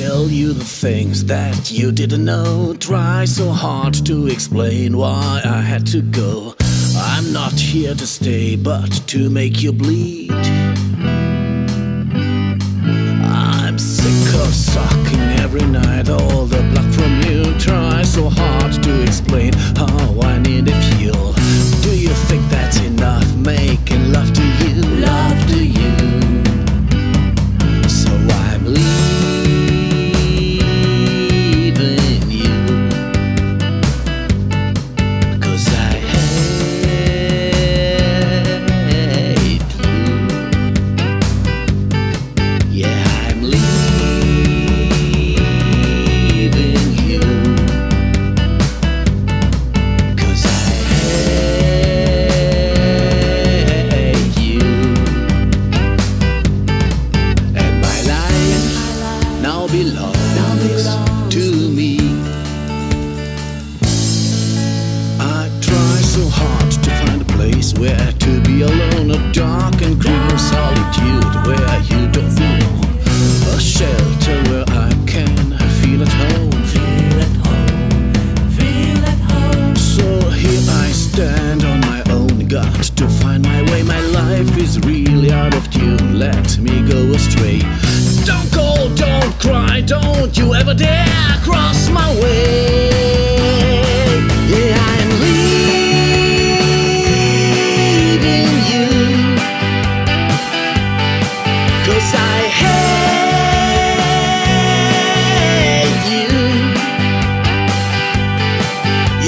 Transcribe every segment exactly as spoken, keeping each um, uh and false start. tell you the things that you didn't know. Try so hard to explain why I had to go. I'm not here to stay, but to make you bleed. I'm sick of sucking every night all the blood from you. Try so hard to explain how I need a fuel. Do you think that's enough, making love to you? Love to you. So I'm leaving you, 'cause I hate you. Yeah, I'm leaving you, 'cause I hate you. And my life now belongs to me. I try so hard to find a place where to be alone, a dark and grim solitude where you don't belong, a shelter where I can feel at home. Feel at home, feel at home. So here I stand on my own, got to find my way. My life is really out of tune, let me go astray. Don't go, don't cry, don't you ever dare cross my way. Yeah, I'm leaving you, 'cause I hate you.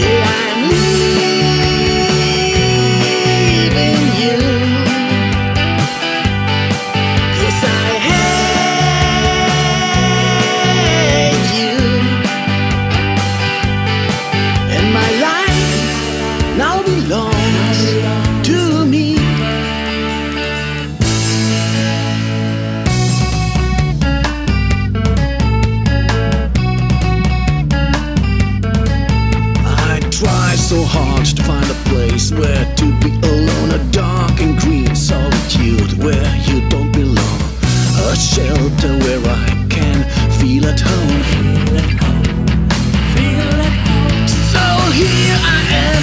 Yeah, I'm leaving you, 'cause I hate you. And my life now belongs to me. I try so hard to find a place where to be alone, a dark and green solitude where you don't belong, a shelter where I can feel at home. Feel at home, feel at home. So here I am.